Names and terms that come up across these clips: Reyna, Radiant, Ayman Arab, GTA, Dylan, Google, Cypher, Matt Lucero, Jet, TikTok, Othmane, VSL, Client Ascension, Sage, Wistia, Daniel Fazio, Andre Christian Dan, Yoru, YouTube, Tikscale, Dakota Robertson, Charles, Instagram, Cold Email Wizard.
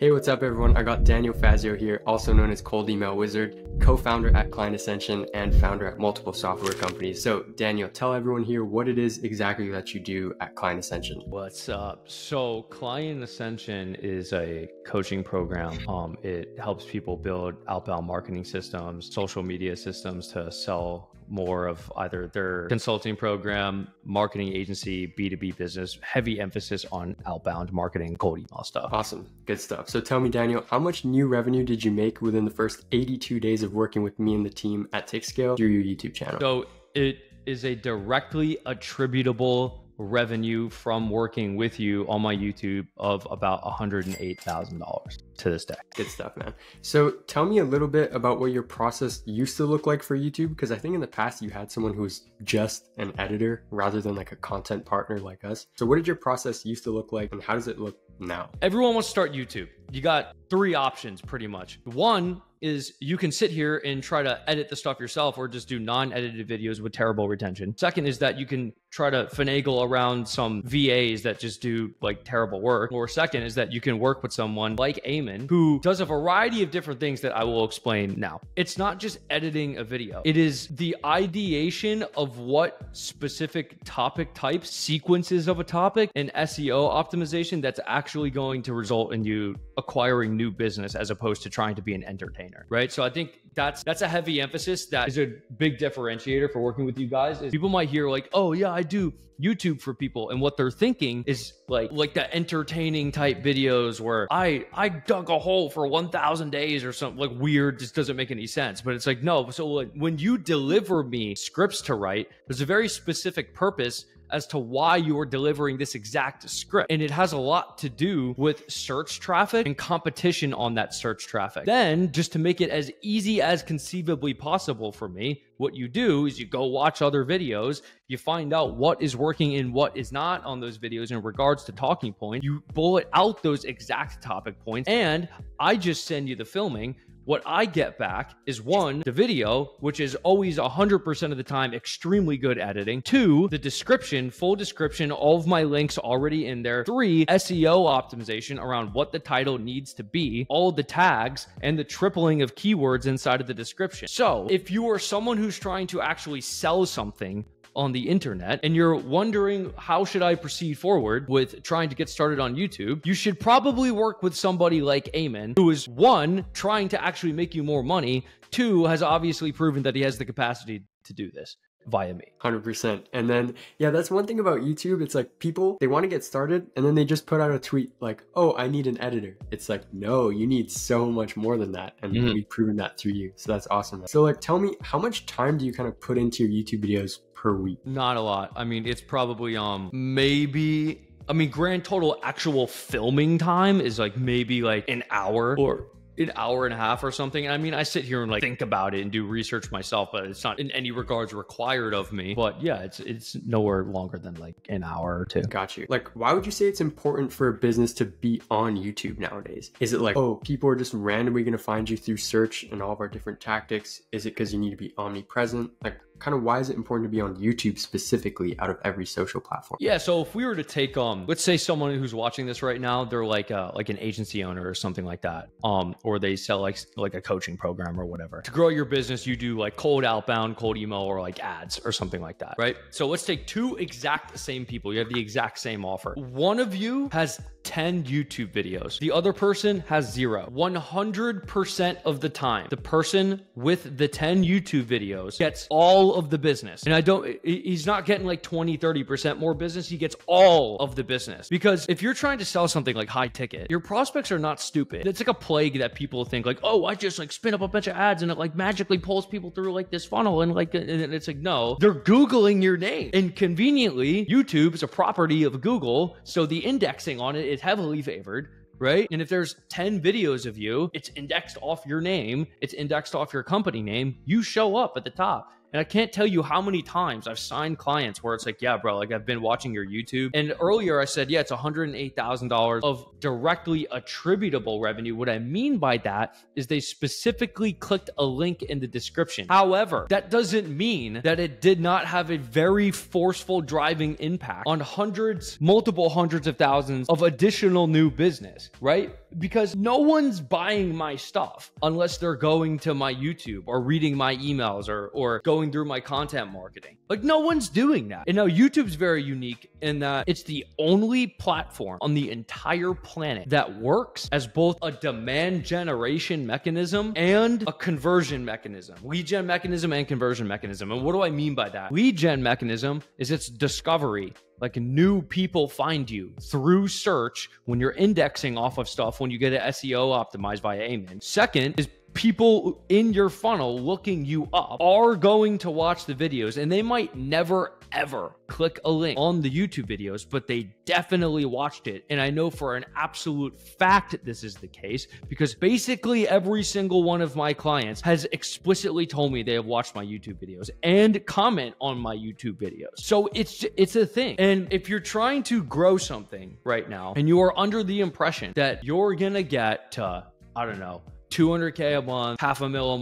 Hey, what's up everyone? I got Daniel Fazio here, also known as Cold Email Wizard, co-founder at Client Ascension and founder at multiple software companies. So Daniel, tell everyone here what it is exactly that you do at Client Ascension. What's up? So Client Ascension is a coaching program. It helps people build outbound marketing systems, social media systems to sell more of either their consulting program, marketing agency, B2B business, heavy emphasis on outbound marketing, cold email stuff. Awesome. Good stuff. So tell me, Daniel, how much new revenue did you make within the first 82 days of working with me and the team at Tikscale through your YouTube channel? So it is a directly attributable revenue from working with you on my YouTube of about $108,000 to this day. Good stuff, man. So tell me a little bit about what your process used to look like for YouTube, because I think in the past you had someone who was just an editor rather than like a content partner like us. So what did your process used to look like and how does it look now? Everyone wants to start YouTube. You got three options pretty much. One is you can sit here and try to edit the stuff yourself or just do non-edited videos with terrible retention. Second is that you can try to finagle around some VAs that just do like terrible work. Or second is that you can work with someone like Ayman who does a variety of different things that I will explain now. It's not just editing a video. It is the ideation of what specific topic types, sequences of a topic, and SEO optimization that's actually going to result in you acquiring new business as opposed to trying to be an entertainer. Right. So I think that's a heavy emphasis. That is a big differentiator for working with you guys. Is people might hear like, oh yeah, I do YouTube for people. And what they're thinking is like the entertaining type videos where I dug a hole for 1,000 days or something like weird, just doesn't make any sense. But it's like, no. So like, when you deliver me scripts to write, there's a very specific purpose as to why you're delivering this exact script. And it has a lot to do with search traffic and competition on that search traffic. Then just to make it as easy as conceivably possible for me, what you do is you go watch other videos, you find out what is working and what is not on those videos in regards to talking point, you bullet out those exact topic points, and I just send you the filming. What I get back is one, the video, which is always 100% of the time, extremely good editing. Two, the description, full description, all of my links already in there. Three, SEO optimization around what the title needs to be, all the tags, and the tripling of keywords inside of the description. So if you are someone who's trying to actually sell something on the internet and you're wondering how should I proceed forward with trying to get started on YouTube, you should probably work with somebody like Ayman, who is one, trying to actually make you more money, two, has obviously proven that he has the capacity to do this via me. 100%. And then, yeah, that's one thing about YouTube. It's like people, they want to get started and then they just put out a tweet like, oh, I need an editor. It's like, no, you need so much more than that. And we've proven that through you. So that's awesome. So like, tell me, how much time do you kind of put into your YouTube videos per week? Not a lot. I mean, it's probably maybe, I mean, grand total actual filming time is like maybe like an hour or an hour and a half or something. And I mean, I sit here and like think about it and do research myself, but it's not in any regards required of me. But yeah, it's nowhere longer than like an hour or two. Got you. Like, why would you say it's important for a business to be on YouTube nowadays? Is it like, oh, people are just randomly going to find you through search and all of our different tactics? Is it because you need to be omnipresent? Like, kind of why is it important to be on YouTube specifically out of every social platform? Yeah, so if we were to take, let's say someone who's watching this right now, they're like an agency owner or something like that, or they sell like a coaching program or whatever. To grow your business, you do like cold outbound, cold email, or like ads or something like that, right? So let's take two exact same people. You have the exact same offer. One of you has 10 YouTube videos. The other person has zero. 100% of the time, the person with the 10 YouTube videos gets all of the business. And he's not getting like 20, 30% more business. He gets all of the business. Because if you're trying to sell something like high ticket, your prospects are not stupid. It's like a plague that people think like, oh, I just like spin up a bunch of ads and it like magically pulls people through like this funnel. And like, and it's like, no, they're Googling your name. And conveniently, YouTube's a property of Google. So the indexing on it is heavily favored, right? And if there's 10 videos of you, it's indexed off your name, it's indexed off your company name, you show up at the top. And I can't tell you how many times I've signed clients where it's like, yeah, bro, like I've been watching your YouTube. And earlier I said, yeah, it's $108,000 of directly attributable revenue. What I mean by that is they specifically clicked a link in the description. However, that doesn't mean that it did not have a very forceful driving impact on hundreds, multiple hundreds of thousands of additional new business, right? Because no one's buying my stuff unless they're going to my YouTube or reading my emails or going through my content marketing. Like no one's doing that. And now YouTube's very unique in that it's the only platform on the entire planet that works as both a demand generation mechanism and a conversion mechanism. Lead gen mechanism and conversion mechanism. And what do I mean by that? Lead gen mechanism is its discovery. Like new people find you through search when you're indexing off of stuff when you get it SEO optimized by Ayman. Second is people in your funnel looking you up are going to watch the videos, and they might never ever click a link on the YouTube videos, but they definitely watched it. And I know for an absolute fact this is the case because basically every single one of my clients has explicitly told me they have watched my YouTube videos and comment on my YouTube videos. So it's a thing. And if you're trying to grow something right now and you are under the impression that you're gonna get to, I don't know, 200K a month, half a mil a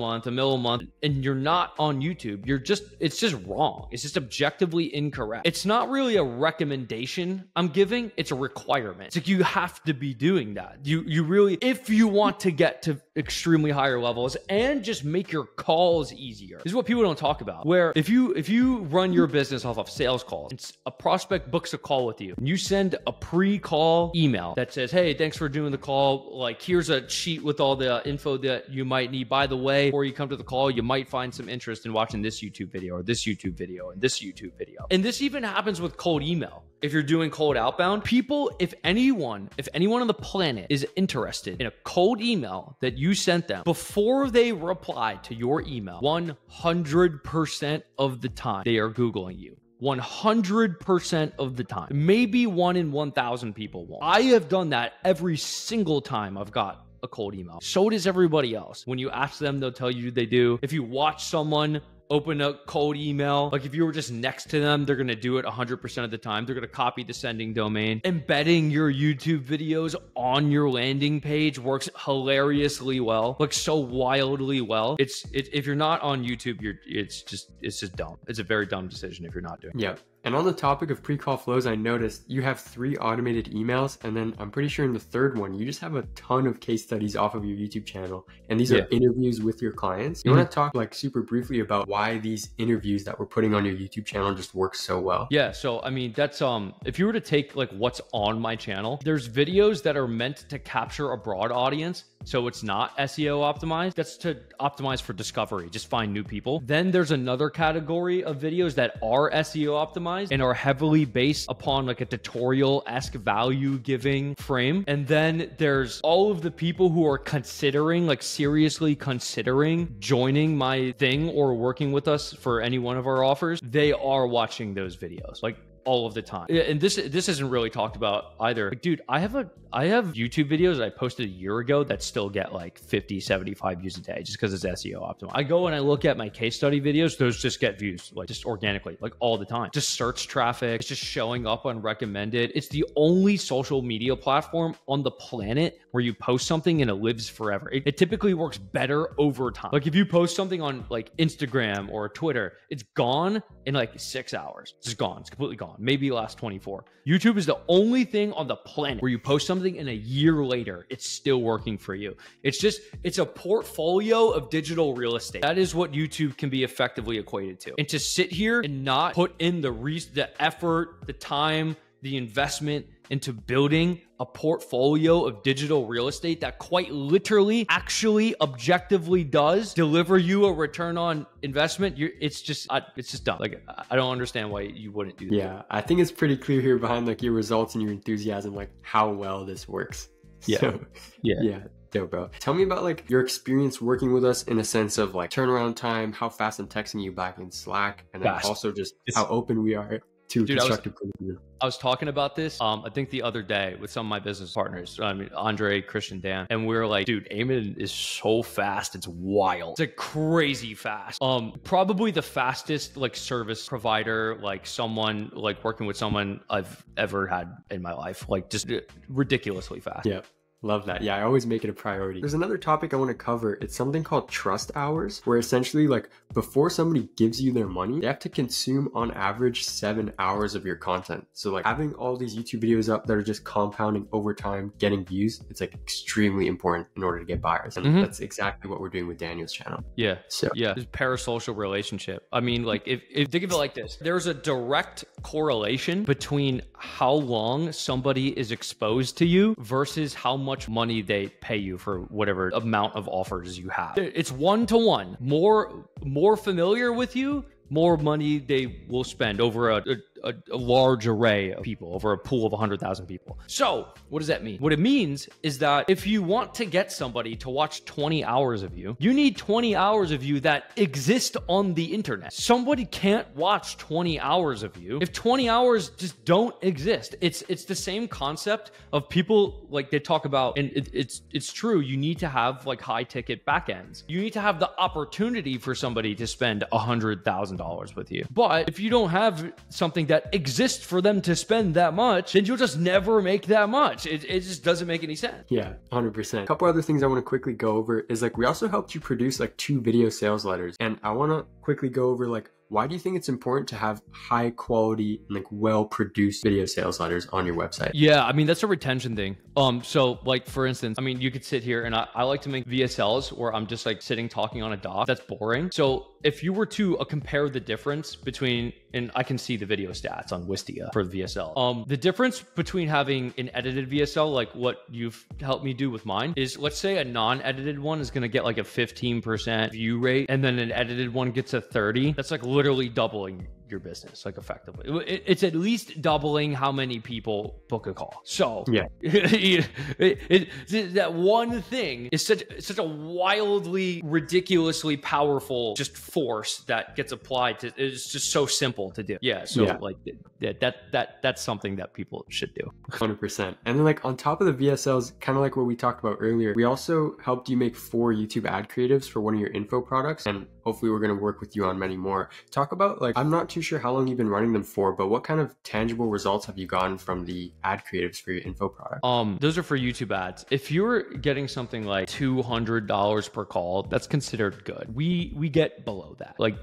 month, and you're not on YouTube, you're just, it's just wrong. It's just objectively incorrect. It's not really a recommendation I'm giving. It's a requirement. It's like, you have to be doing that. You really, if you want to get to extremely higher levels and just make your calls easier. This is what people don't talk about, where if you run your business off of sales calls, it's a prospect books a call with you and you send a pre-call email that says, hey, thanks for doing the call. Like, here's a sheet with all the info that you might need. By the way, before you come to the call, you might find some interest in watching this YouTube video or this YouTube video and this YouTube video. And this even happens with cold email. If you're doing cold outbound, people, if anyone on the planet is interested in a cold email that you sent them, before they reply to your email, 100% of the time, they are Googling you. 100% of the time. Maybe 1 in 1,000 people won't. I have done that every single time I've got a cold email. So does everybody else. When you ask them, they'll tell you they do. If you watch someone open a cold email, like if you were just next to them, they're gonna do it 100% of the time. They're gonna copy the sending domain. Embedding your YouTube videos on your landing page works hilariously well, like so wildly well. If you're not on YouTube, it's just dumb. It's a very dumb decision if you're not doing it. Yeah. And on the topic of pre-call flows, I noticed you have 3 automated emails, and then I'm pretty sure in the 3rd one, you just have a ton of case studies off of your YouTube channel, and these are interviews with your clients. You want to talk like super briefly about why these interviews that we're putting on your YouTube channel just work so well? Yeah, so I mean, that's if you were to take like what's on my channel, there's videos that are meant to capture a broad audience. So it's not SEO optimized. That's to optimize for discovery, just find new people. Then there's another category of videos that are SEO optimized and are heavily based upon like a tutorial-esque value giving frame. And then there's all of the people who are considering, like seriously considering joining my thing or working with us for any one of our offers. They are watching those videos. Like, all of the time. And this isn't really talked about either. Like, dude, I have YouTube videos that I posted a year ago that still get like 50, 75 views a day just because it's SEO optimal. I go and I look at my case study videos. Those just get views, like just organically, like all the time. Just search traffic. It's just showing up on recommended. It's the only social media platform on the planet where you post something and it lives forever. It typically works better over time. Like if you post something on like Instagram or Twitter, it's gone in like 6 hours. It's just gone. It's completely gone. Maybe last 24. YouTube is the only thing on the planet where you post something and a year later, it's still working for you. It's a portfolio of digital real estate. That is what YouTube can be effectively equated to. And to sit here and not put in the effort, the time, the investment into building a portfolio of digital real estate that quite literally, actually, objectively does deliver you a return on investment. It's just dumb. Like, I don't understand why you wouldn't do that. Yeah, I think it's pretty clear here behind like your results and your enthusiasm, like how well this works. Yeah, so, yeah. Dope, bro. Tell me about like your experience working with us in a sense of like turnaround time, how fast I'm texting you back in Slack, and then also just how open we are to constructive point of view. I was talking about this, I think the other day with some of my business partners, I mean, Andre, Christian, Dan, and we were like, dude, Ayman is so fast. It's wild. It's like crazy fast. Probably the fastest like service provider, like someone, like working with someone I've ever had in my life, like just ridiculously fast. Yeah. Love that. Yeah, I always make it a priority. There's another topic I want to cover. It's something called trust hours, where essentially like before somebody gives you their money, they have to consume on average 7 hours of your content. So like having all these YouTube videos up that are just compounding over time, getting views, it's like extremely important in order to get buyers. And that's exactly what we're doing with Daniel's channel. Yeah. So yeah, it's parasocial relationship. I mean, like if think of it like this, there's a direct correlation between how long somebody is exposed to you versus how much money they pay you for whatever amount of offers you have. It's one-to-one. More familiar with you, more money they will spend over a large array of people, over a pool of 100,000 people. So what does that mean? What it means is that if you want to get somebody to watch 20 hours of you need 20 hours of you that exist on the internet. Somebody can't watch 20 hours of you if 20 hours just don't exist. It's the same concept of people, like they talk about, and it's true. You need to have like high ticket backends. You need to have the opportunity for somebody to spend $100,000 with you. But if you don't have something that exists for them to spend that much, then you'll just never make that much. It just doesn't make any sense. Yeah, 100%. A couple other things I want to quickly go over is like, we also helped you produce like 2 video sales letters. And I want to quickly go over like, why do you think it's important to have high quality and like well-produced video sales letters on your website? Yeah, I mean, that's a retention thing. So like, for instance, I mean, you could sit here and I like to make VSLs where I'm just like sitting talking on a doc. That's boring. So if you were to compare the difference between, and I can see the video stats on Wistia for the VSL. The difference between having an edited VSL, like what you've helped me do with mine, is let's say a non-edited one is going to get like a 15% view rate, and then an edited one gets a 30. That's like literally doubling your business, like effectively. It's at least doubling how many people book a call. So yeah, that one thing is such a wildly, ridiculously powerful just force that gets applied to. It's just so simple to do. Yeah. So yeah, like that's something that people should do. 100%. And then like on top of the VSLs, kind of like what we talked about earlier, we also helped you make 4 YouTube ad creatives for one of your info products, and hopefully we're going to work with you on many more. Talk about like, I'm not too sure how long you've been running them for, but what kind of tangible results have you gotten from the ad creatives for your info product? Those are for YouTube ads. If you're getting something like $200 per call, that's considered good. We get below that, like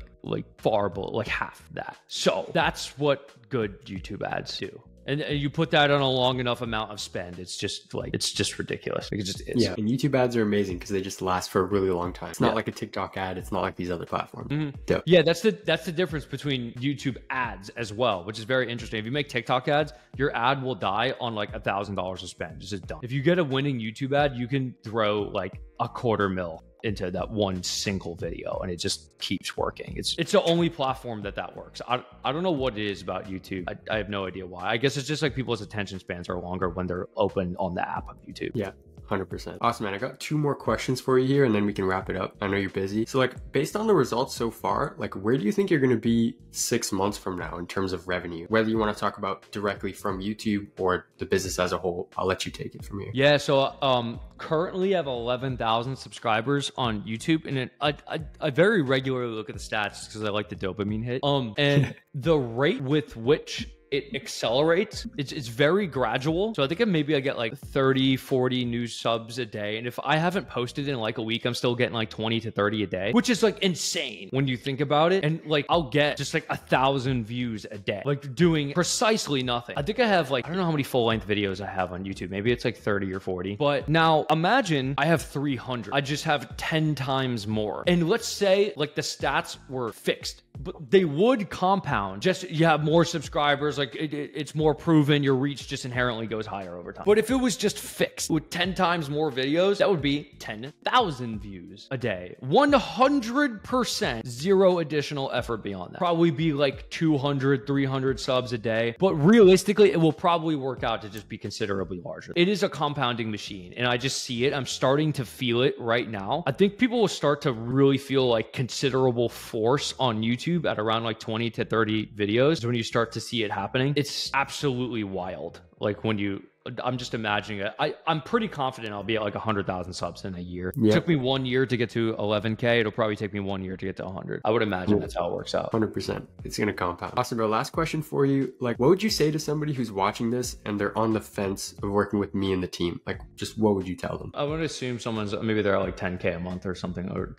far below, like half that. So that's what good YouTube ads do. And you put that on a long enough amount of spend, it's just like, it's just ridiculous. Like it just is. Yeah. And YouTube ads are amazing because they just last for a really long time. It's not like a TikTok ad. It's not like these other platforms. Dope. Yeah. That's the difference between YouTube ads as well, which is very interesting. If you make TikTok ads, your ad will die on like $1,000 of spend. It's just dumb. If you get a winning YouTube ad, you can throw like $250,000 into that one single video, and it just keeps working. It's the only platform that works. I don't know what it is about YouTube. I have no idea why. I guess it's just like people's attention spans are longer when they're open on the app of YouTube. Yeah. 100%. Awesome, man. I got 2 more questions for you here, and then we can wrap it up. I know you're busy. So like, based on the results so far, like where do you think you're going to be 6 months from now in terms of revenue? Whether you want to talk about directly from YouTube or the business as a whole, I'll let you take it from here. Yeah. So, currently I have 11,000 subscribers on YouTube, and I very regularly look at the stats because I like the dopamine hit. And the rate with which it accelerates, it's very gradual. So I think maybe I get like 30, 40 new subs a day. And if I haven't posted in like a week, I'm still getting like 20 to 30 a day, which is like insane when you think about it. And like, I'll get just like 1,000 views a day, like doing precisely nothing. I think I have like, I don't know how many full length videos I have on YouTube. Maybe it's like 30 or 40. But now imagine I have 300. I just have 10 times more. And let's say like the stats were fixed, but they would compound. Just you have more subscribers, like it's more proven, your reach just inherently goes higher over time. But if it was just fixed with 10 times more videos, that would be 10,000 views a day. 100%, zero additional effort beyond that. Probably be like 200, 300 subs a day, but realistically, it will probably work out to just be considerably larger. It is a compounding machine, and I just see it. I'm starting to feel it right now. I think people will start to really feel like considerable force on YouTube at around like 20 to 30 videos when you start to see it happening. It's absolutely wild. Like when you, I'm just imagining it. I'm pretty confident I'll be at like 100,000 subs in a year. Yep. It took me 1 year to get to 11K. It'll probably take me 1 year to get to 100. I would imagine that's how it works out. 100%. It's going to compound. Awesome, bro. Last question for you. Like, what would you say to somebody who's watching this and they're on the fence of working with me and the team? Like, just what would you tell them? I would assume someone's, maybe they're at like 10K a month or something, or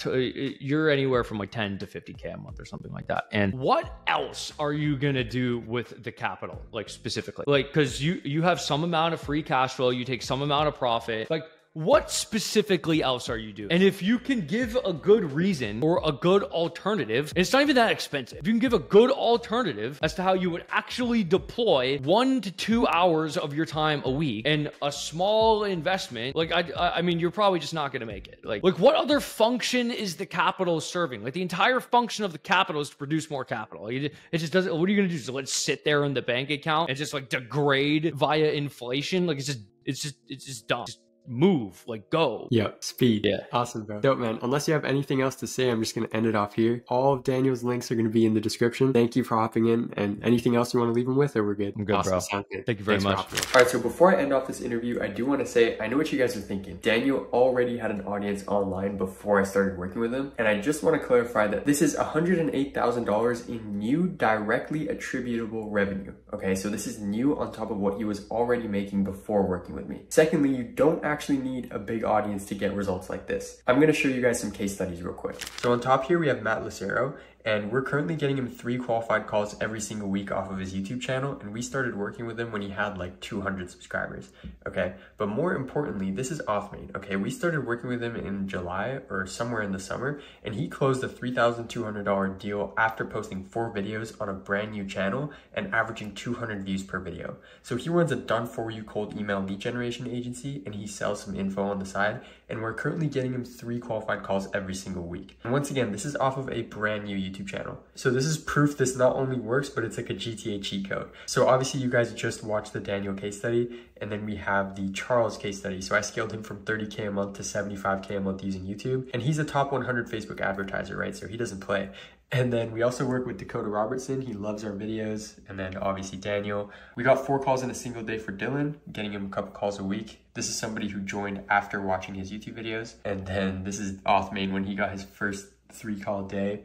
you're anywhere from like 10 to 50K a month or something like that. And what else are you going to do with the capital? Like specifically, like, cause you have some amount of free cash flow, you take some amount of profit. Like, what specifically else are you doing? And if you can give a good reason or a good alternative, and it's not even that expensive. If you can give a good alternative as to how you would actually deploy 1 to 2 hours of your time a week and a small investment, like, I mean, you're probably just not going to make it. Like what other function is the capital serving? Like, the entire function of the capital is to produce more capital. It just doesn't, what are you going to do? Just let it sit there in the bank account and just like degrade via inflation? Like, it's just dumb. Just move, like, go. Yeah, speed. Yeah, awesome, bro. Dope, man. Unless you have anything else to say, I'm just going to end it off here. All of Daniel's links are going to be in the description. Thank you for hopping in, and anything else you want to leave him with, or we're good? I'm good, awesome, bro. Good. Thank you very much. All right, so before I end off this interview, I do want to say, I know what you guys are thinking. Daniel already had an audience online before I started working with him, and I just want to clarify that this is $108,000 in new directly attributable revenue. Okay, so this is new on top of what he was already making before working with me. Secondly, you don't actually need a big audience to get results like this. I'm gonna show you guys some case studies real quick. So on top here, we have Matt Lucero, and we're currently getting him 3 qualified calls every single week off of his YouTube channel, and we started working with him when he had like 200 subscribers, okay? But more importantly, this is Othmane, okay? We started working with him in July or somewhere in the summer, and he closed a $3,200 deal after posting 4 videos on a brand new channel and averaging 200 views per video. So he runs a done-for-you cold email lead generation agency, and he sells some info on the side, and we're currently getting him 3 qualified calls every single week. And once again, this is off of a brand new YouTube channel. So this is proof this not only works, but it's like a GTA cheat code. So obviously you guys just watched the Daniel case study, and then we have the Charles case study. So I scaled him from 30K a month to 75K a month using YouTube. And he's a top 100 Facebook advertiser, right? So he doesn't play. And then we also work with Dakota Robertson. He loves our videos. And then obviously Daniel. We got 4 calls in a single day for Dylan, getting him a couple calls a week. This is somebody who joined after watching his YouTube videos. And then this is Othmane when he got his first 3 call a day.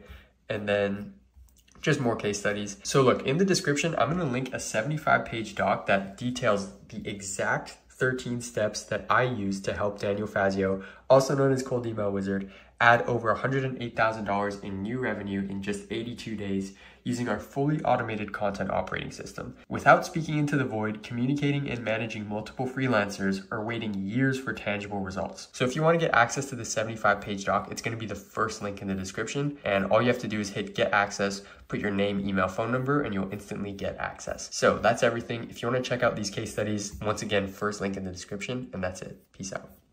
And then just more case studies. So look, in the description, I'm going to link a 75-page doc that details the exact 13 steps that I use to help Daniel Fazio, also known as Cold Email Wizard, add over $108,000 in new revenue in just 82 days using our fully automated content operating system. Without speaking into the void, communicating and managing multiple freelancers, or waiting years for tangible results. So if you want to get access to the 75-page doc, it's going to be the first link in the description. And all you have to do is hit get access, put your name, email, phone number, and you'll instantly get access. So that's everything. If you want to check out these case studies, once again, first link in the description, and that's it. Peace out.